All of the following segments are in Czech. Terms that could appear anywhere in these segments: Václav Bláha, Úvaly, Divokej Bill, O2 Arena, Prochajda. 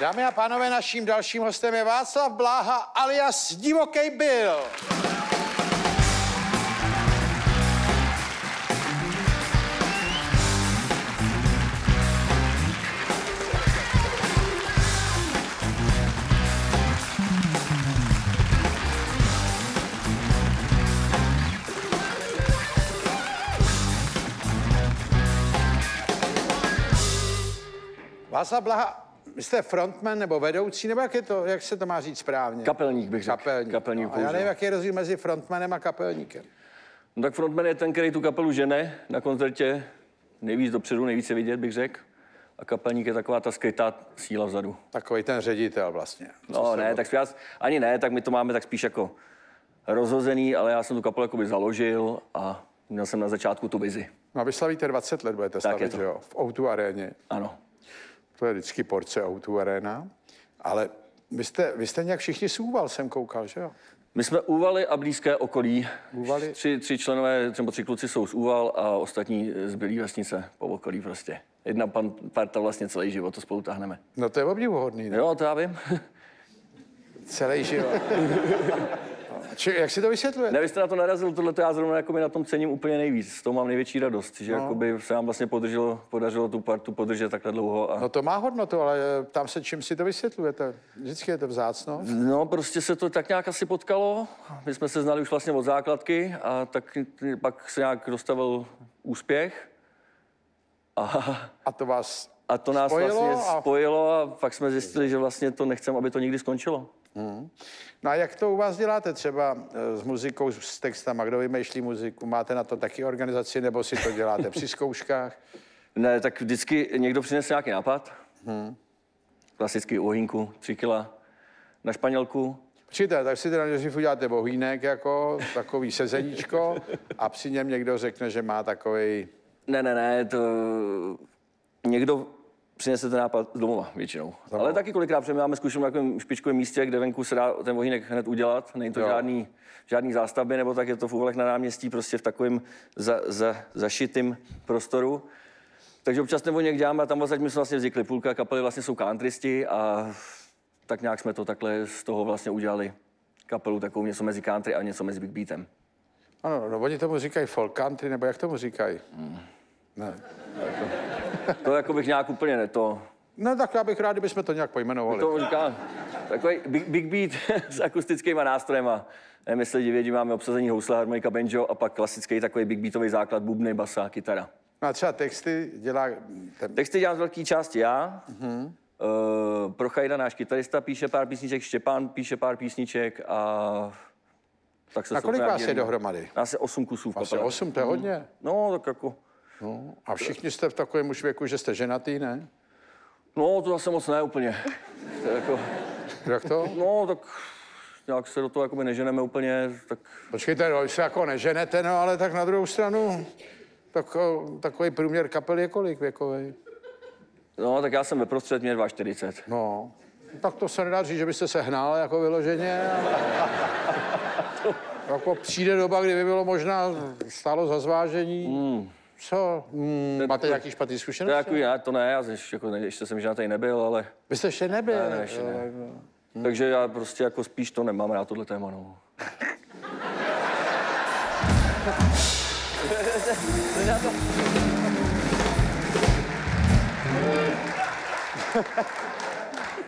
Dámy a pánové, naším dalším hostem je Václav Bláha alias Divokej Bill. Václav Bláha, jste frontman nebo vedoucí, nebo jak je to, jak se to má říct správně? Kapelník bych řekl. Kapelník. No, a já nevím, jak je rozdíl mezi frontmanem a kapelníkem. No tak frontman je ten, který tu kapelu žene na koncertě, nejvíc dopředu, nejvíc je vidět, bych řekl. A kapelník je taková ta skrytá síla vzadu. Takový ten ředitel vlastně. No ne, tak já, ani ne, tak my to máme tak spíš jako rozhozený, ale já jsem tu kapelu jakoby založil a měl jsem na začátku tu vizi. No a vy slavíte 20 let, budete slavit, že jo? V O2 aréně. Ano. To je vždycky porce O2 Arena, ale vy jste nějak všichni z Úval, jsem koukal, že jo? My jsme Úvaly a blízké okolí. Úvaly? Tři členové, třeba tři kluci jsou z Úval a ostatní zbylí vesnice po okolí prostě. Jedna parta vlastně celý život, to spolu táhneme. No to je obdivuhodný, ne? Jo, to já vím. Celý život. Jak si to vysvětluje? Ne, vy jste na to narazil, tohle já zrovna jako na tom cením úplně nejvíc. Z toho mám největší radost, že jakoby se nám vlastně podařilo tu partu podržet takhle dlouho. A... No to má hodnotu, ale tam se čím si to vysvětlujete? Vždycky je to vzácno. No prostě se to tak nějak asi potkalo. My jsme se znali už vlastně od základky a tak pak se nějak dostavil úspěch. A to vás a to nás spojilo vlastně spojilo a pak jsme zjistili, že vlastně to nechceme, aby to nikdy skončilo. Hmm. No a jak to u vás děláte třeba s muzikou, s textama, kdo vymýšlí muziku? Máte na to taky organizaci, nebo si to děláte při zkouškách? Ne, tak vždycky někdo přinese nějaký nápad. Klasický ohýnku, 3 kila na španělku. Počkejte, tak si teda nejdřív uděláte ohýnek, jako takový sezeníčko a při něm někdo řekne, že má takový... Ne, to... Někdo... Přinese ten nápad z domova většinou. Ale taky kolikrát máme zkušenou na takovém špičkovém místě, kde venku se dá ten ohýnek hned udělat. Není to žádný zástavby, nebo tak je to v Úvalech na náměstí, prostě v takovém zašitým prostoru. Takže občas ten ohýnek děláme a tam vlastně jsme vlastně vznikli. Půlka kapely vlastně jsou countrysti a tak nějak jsme to takhle z toho vlastně udělali kapelu takovou něco mezi country a něco mezi big beatem. Ano, no oni tomu říkají folk country, nebo jak tomu říkají? Ne. To jako bych nějak úplně ne to... No tak já bych rád, kdybychom to nějak pojmenovali. To říkám, takový big beat s akustickýma nástrojema. Nevím, jestli divědí, máme obsazení housle, harmonika, banjo a pak klasický takový big beatový základ, bubny, basa, kytara. No a třeba texty dělá... Texty dělám z velké části já. Prochajda, náš kytarista, píše pár písniček, Štěpán píše pár písniček a... Tak se kolik vás je dohromady? Nás je 8 kusů. Asi 8, to je hodně. No, tak jako... No, a všichni jste v takovém už věku, že jste ženatý, ne? No, to zase moc ne úplně. To jako... Jak to? No, tak nějak se do toho jakoby neženeme úplně, tak... Počkejte, no, se jako neženete, no, ale tak na druhou stranu, tak, takový průměr kapely je kolik věkovej? No, tak já jsem ve prostřed, mě 42. No, tak to se nedá říct, že byste se hnal jako vyloženě. Jako přijde doba, kdy by bylo možná stálo za zvážení. Co? Máte nějaký špatný zkušenost? To ne, já ještě jsem ženatý nebyl, ale... Vy jste ještě nebyl? Ne, ještě ne. Takže já prostě jako spíš to nemám rád tohle téma, no.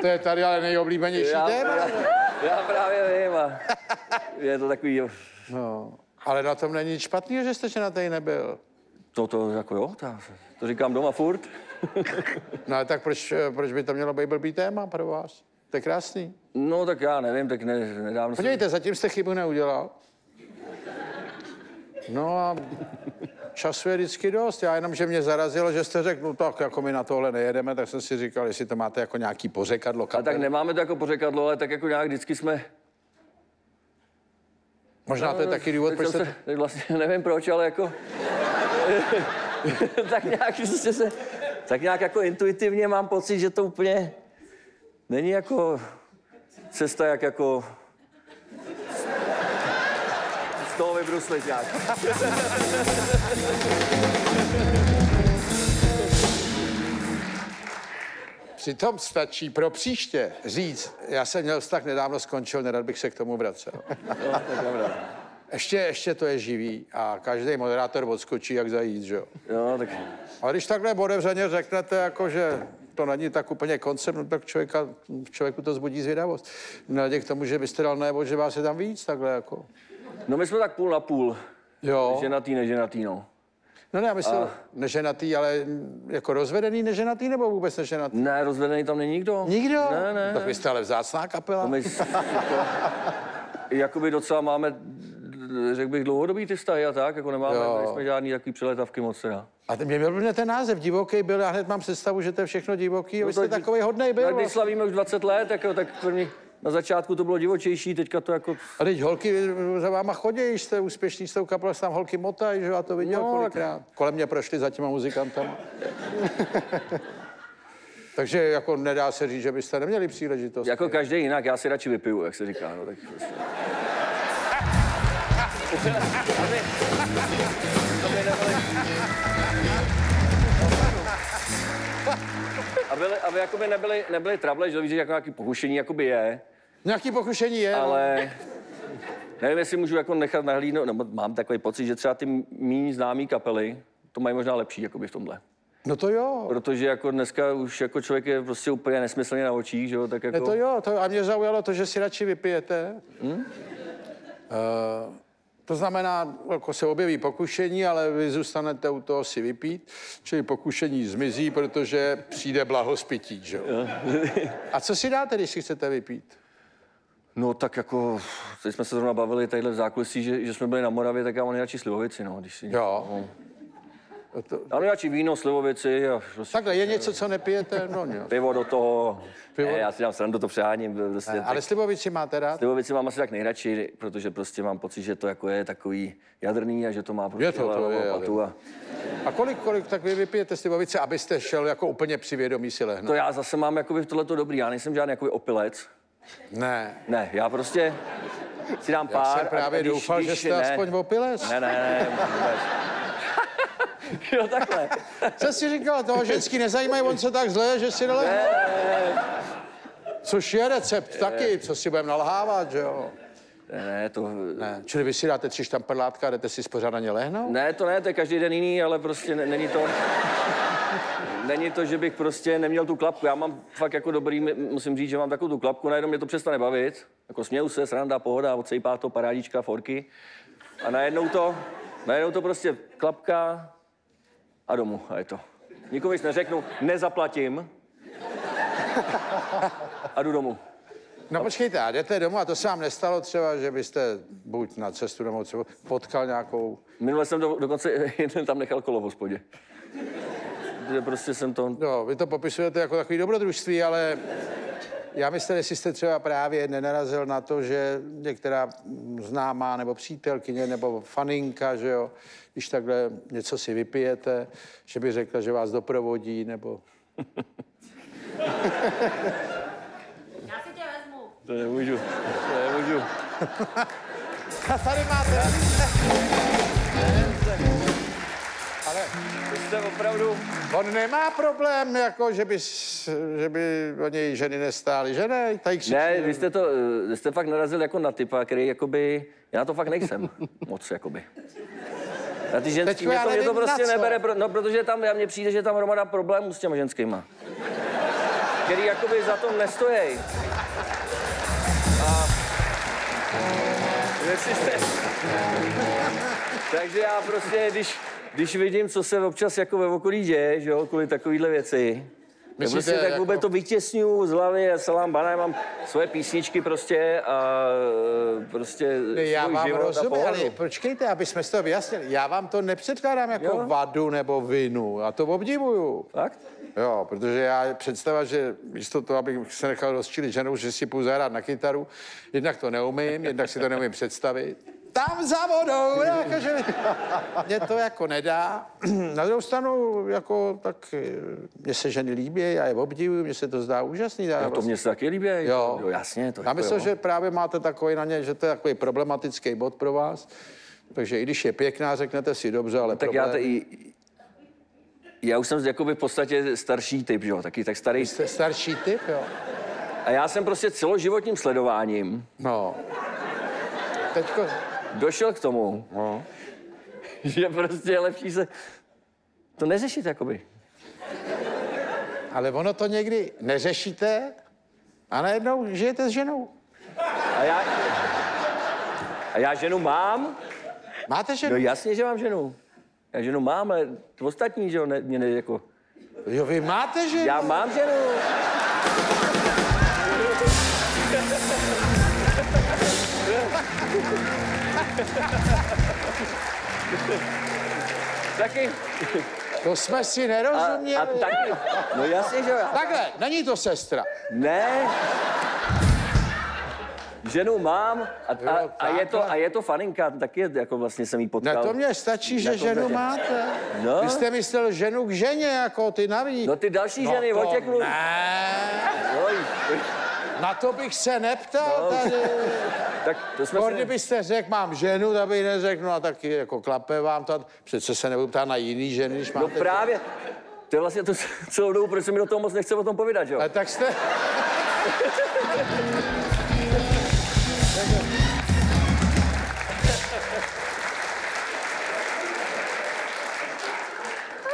To je tady ale nejoblíbenější téma. Já právě vím a je to takový... No, ale na tom není nic špatného, že jste ženatý nebyl. To jako jo, to říkám doma furt. No ale tak proč by to mělo být blbý téma pro vás? To je krásný. No tak já nevím, tak nedávno... Podívejte, zatím jste chybu neudělal. No a času je vždycky dost. Já jenom, že mě zarazilo, že jste řekl, no tak jako my na tohle nejedeme, tak jsem si říkal, jestli to máte jako nějaký pořekadlo. Kapel. A tak nemáme to jako pořekadlo, ale tak jako nějak vždycky jsme... Možná to je taky důvod, proč jste... Vlastně nevím proč, ale jako... Tak nějak se... Tak nějak jako intuitivně mám pocit, že to úplně... Není jako... Cesta jak jako... Z toho vybruslit nějak. Přitom stačí pro příště říct, já jsem měl vztah, nedávno skončil, nerad bych se k tomu vracel. Ještě to je živý a každý moderátor odskočí, jak zajít, že jo? No, tak... A když takhle bodevřeně řeknete, jako, že to není tak úplně koncept, no, tak člověku to zbudí zvědavost. Naději k tomu, že byste dal nebo, že vás je tam víc, takhle jako. No my jsme tak půl na půl. Jo. Ženatý, neženatý, no. No ne, já myslím, neženatý, ale jako rozvedený, neženatý, nebo vůbec neženatý? Ne, rozvedený tam není nikdo. Nikdo? Ne. Tak vy jste ale vzácná kapela. No my jakoby docela máme, řekl bych, dlouhodobý ty vztahy a tak, jako nemáme, nejsme žádný takový přelétavky moc. A mě byl ten název Divokej Bill, já hned mám představu, že to je všechno divoký, no vy jste takovej hodnej byl. Když slavíme už 20 let, jako, tak první... Na začátku to bylo divočejší, teďka to jako... A teď holky za váma chodí, jste úspěšní s tou kapelou, tam holky motají, že já to viděl kolikrát. Kolem mě prošli za těma muzikantama. Takže jako nedá se říct, že byste neměli příležitost. Jako každý jinak, já si radši vypiju, jak se říká, no tak... Aby jakoby nebyly trable, že víš, že jako nějaké pokušení jakoby je. Nějaké pokušení je, ale nevím, jestli můžu jako nechat nahlídnout, nebo mám takový pocit, že třeba ty méně známý kapely, to mají možná lepší jakoby v tomhle. No to jo. Protože jako dneska už jako člověk je prostě úplně nesmyslně na očích, že jo, tak jako... No to jo, to, a mě zaujalo to, že si radši vypijete. To znamená, jako se objeví pokušení, ale vy zůstanete u toho si vypít, čili pokušení zmizí, protože přijde blahospití, že jo? A co si dáte, když si chcete vypít? No tak jako, teď jsme se zrovna bavili tadyhle v zákulisí, že jsme byli na Moravě, tak já mám nejradši slivovici, no, když si... Jo. No. Já nejradši víno, slivovici a... Prostě... Takhle, je něco, co nepijete? No, ne. Pivo do toho. Pivo? Ne, já si dám srandu, to přeháním. Prostě ne, tak... Ale slivovici máte rád? Slivovici mám asi tak nejradši, protože prostě mám pocit, že to jako je takový jadrný a že to má prostě... Je to je, patu a kolik tak vy vypijete slivovice, abyste šel jako úplně při vědomí si lehnout? To já zase mám jakoby tohleto dobrý, já nejsem žádný jakoby opilec. Ne, já prostě si dám pár... Já jsem právě doufal, že jste aspoň opilec. Ne. Jo, takhle. Co jsi říkal, toho ženský nezajímají, on se tak zle, že si nelehne. Což je recept taky, co si budeme nalhávat, že jo? Ne. Čili vy si dáte 3 štamprlátka a jdete si spořádaně lehnout? Ne, to ne, to je každý den jiný, ale prostě není to... Není to, že bych prostě neměl tu klapku. Já mám fakt jako dobrý, musím říct, že mám takovou tu klapku, najednou mě to přestane bavit. Jako směju se, sranda, pohoda, odsejpá to, parádička, forky. A najednou to prostě klapka a domů, a je to. Nikomu nic neřeknu, nezaplatím a jdu domů. No počkejte, a jdete domů a to se vám nestalo třeba, že byste buď na cestu domů třeba potkal nějakou... Minule jsem dokonce jeden tam nechal kolo v hospodě. Že prostě jsem to... No, vy to popisujete jako takový dobrodružství, ale... Já myslím, jestli jste třeba právě nenarazil na to, že některá známá nebo přítelkyně nebo faninka, že jo, když takhle něco si vypijete, že by řekla, že vás doprovodí, nebo... Já si tě vezmu. To nemůžu. A tady máte. Opravdu... On nemá problém, jako, že by o něj ženy nestály, že ne? Ne, vy jste fakt narazil jako na typa, který jakoby... Já to fakt nejsem moc, jakoby. Na ty ženský, mě to prostě nebere, no protože tam, mně přijde, že tam hromada problémů s těma ženskýma. Který jakoby za to nestojí. Takže já prostě, když vidím, co se občas jako ve okolí děje, že jo, kvůli takovýhle věci. Myslíte, prostě tak jako... vůbec to vytěsňuju z hlavy a salám banánem, mám svoje písničky prostě a prostě já vám rozumím, ale počkejte, aby jsme to vyjasnili. Já vám to nepředkládám jako vadu nebo vinu, já to obdivuju. Fakt? Jo, protože já představa, že místo toho, abych se nechal rozčilit ženou, že si půjdu zahrát na kytaru, jednak to neumím, jednak si to neumím představit. Tam za vodou, jakože mě to jako nedá. Na druhou stranu, jako tak, mně se ženy líbí, já je obdivuju, mně se to zdá úžasný. Já to mně se taky líbí, jo jasně. To já myslím, že právě máte takový na ně, že to je takový problematický bod pro vás. Takže i když je pěkná, řeknete si dobře, ale tak problém... Já to i... Já už jsem jakoby v podstatě starší typ, jo, taky tak starý. Jste starší typ, jo. A já jsem prostě celoživotním sledováním. No. Teďko... Došel k tomu, no, že prostě je lepší se to neřešit, jakoby. Ale ono to někdy neřešíte a najednou žijete s ženou. A já ženu mám. Máte ženu? No jasně, že mám ženu. Já ženu mám, ale ostatní, že jo, mě ne, jako... Jo, vy máte ženu? Já mám ženu. Taky... To jsme si nerozuměli. A taky... No jasně, že jo. Takhle, není to sestra. Ne. Ženu mám a je to faninka, taky je, jako vlastně jsem jí potkal. Na to mě stačí, že ženu máte. No. Vy jste myslel ženu k ženě, jako ty navíc. No ty další no ženy, otěklu. Na to bych se neptal tady. Tak to jsme si... Kdybyste řekl, mám ženu, tak bych neřekl, no a taky jako klape vám to. Přece se nebudu ptát na jiný ženy, když máte... No právě, to je vlastně to celou dobu, proč se mi do toho moc nechce o tom povídat, jo? A tak jste...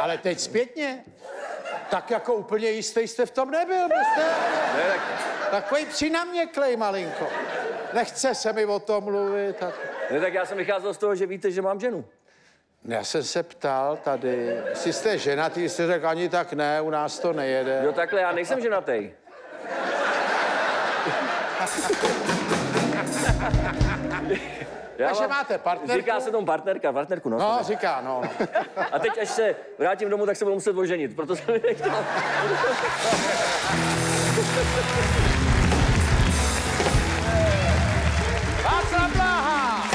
Ale teď zpětně, tak jako úplně jistý jste v tom nebyl, byste? Ne, tak... Takový přinaměklej malinko. Nechce se mi o tom mluvit. Tak... Ne, tak já jsem vycházel z toho, že víte, že mám ženu. Já jsem se ptal tady, jestli jste ženatý, jste řekl ani tak ne, u nás to nejede. Jo takhle, já nejsem ženatý. Takže máte partnerku? Říká se tomu partnerka, partnerku, no. No, říká, no. A teď, až se vrátím domů, tak se budu muset oženit, proto jsem nechtěl. Václav Bláha!